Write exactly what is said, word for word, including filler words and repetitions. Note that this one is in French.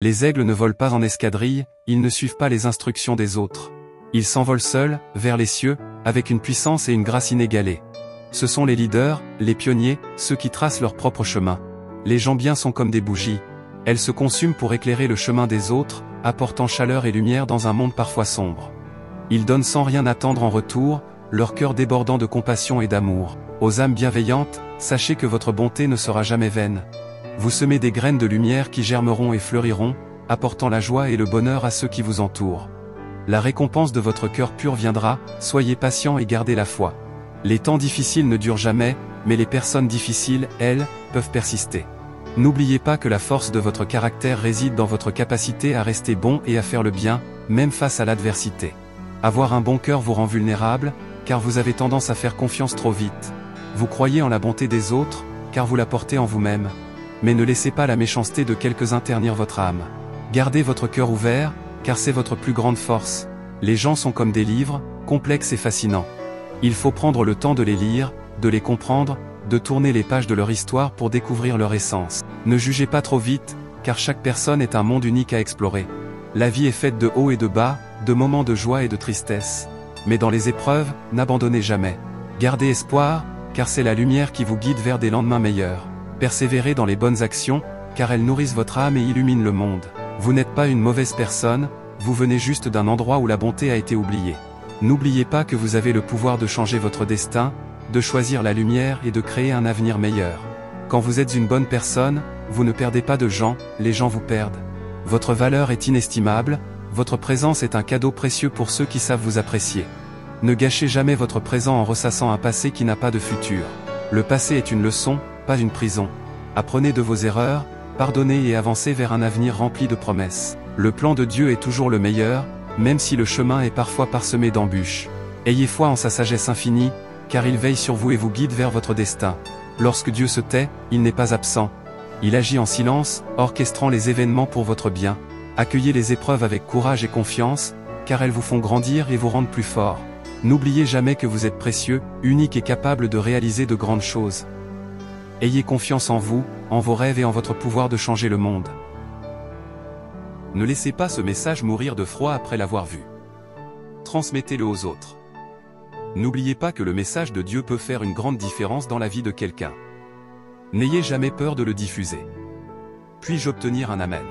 Les aigles ne volent pas en escadrille, ils ne suivent pas les instructions des autres. Ils s'envolent seuls, vers les cieux, avec une puissance et une grâce inégalées. Ce sont les leaders, les pionniers, ceux qui tracent leur propre chemin. Les gens bien sont comme des bougies. Elles se consument pour éclairer le chemin des autres, apportant chaleur et lumière dans un monde parfois sombre. Ils donnent sans rien attendre en retour, leur cœur débordant de compassion et d'amour. Aux âmes bienveillantes, sachez que votre bonté ne sera jamais vaine. Vous semez des graines de lumière qui germeront et fleuriront, apportant la joie et le bonheur à ceux qui vous entourent. La récompense de votre cœur pur viendra, soyez patient et gardez la foi. Les temps difficiles ne durent jamais, mais les personnes difficiles, elles, peuvent persister. N'oubliez pas que la force de votre caractère réside dans votre capacité à rester bon et à faire le bien, même face à l'adversité. Avoir un bon cœur vous rend vulnérable, car vous avez tendance à faire confiance trop vite. Vous croyez en la bonté des autres, car vous la portez en vous-même. Mais ne laissez pas la méchanceté de quelques-uns ternir votre âme. Gardez votre cœur ouvert, car c'est votre plus grande force. Les gens sont comme des livres, complexes et fascinants. Il faut prendre le temps de les lire, de les comprendre, de tourner les pages de leur histoire pour découvrir leur essence. Ne jugez pas trop vite, car chaque personne est un monde unique à explorer. La vie est faite de hauts et de bas, de moments de joie et de tristesse. Mais dans les épreuves, n'abandonnez jamais. Gardez espoir, car c'est la lumière qui vous guide vers des lendemains meilleurs. Persévérez dans les bonnes actions, car elles nourrissent votre âme et illuminent le monde. Vous n'êtes pas une mauvaise personne, vous venez juste d'un endroit où la bonté a été oubliée. N'oubliez pas que vous avez le pouvoir de changer votre destin, de choisir la lumière et de créer un avenir meilleur. Quand vous êtes une bonne personne, vous ne perdez pas de gens, les gens vous perdent. Votre valeur est inestimable, votre présence est un cadeau précieux pour ceux qui savent vous apprécier. Ne gâchez jamais votre présent en ressassant un passé qui n'a pas de futur. Le passé est une leçon, pas une prison. Apprenez de vos erreurs, pardonnez et avancez vers un avenir rempli de promesses. Le plan de Dieu est toujours le meilleur, même si le chemin est parfois parsemé d'embûches. Ayez foi en sa sagesse infinie, car il veille sur vous et vous guide vers votre destin. Lorsque Dieu se tait, il n'est pas absent. Il agit en silence, orchestrant les événements pour votre bien. Accueillez les épreuves avec courage et confiance, car elles vous font grandir et vous rendent plus fort. N'oubliez jamais que vous êtes précieux, unique et capable de réaliser de grandes choses. Ayez confiance en vous, en vos rêves et en votre pouvoir de changer le monde. Ne laissez pas ce message mourir de froid après l'avoir vu. Transmettez-le aux autres. N'oubliez pas que le message de Dieu peut faire une grande différence dans la vie de quelqu'un. N'ayez jamais peur de le diffuser. Puis-je obtenir un amen?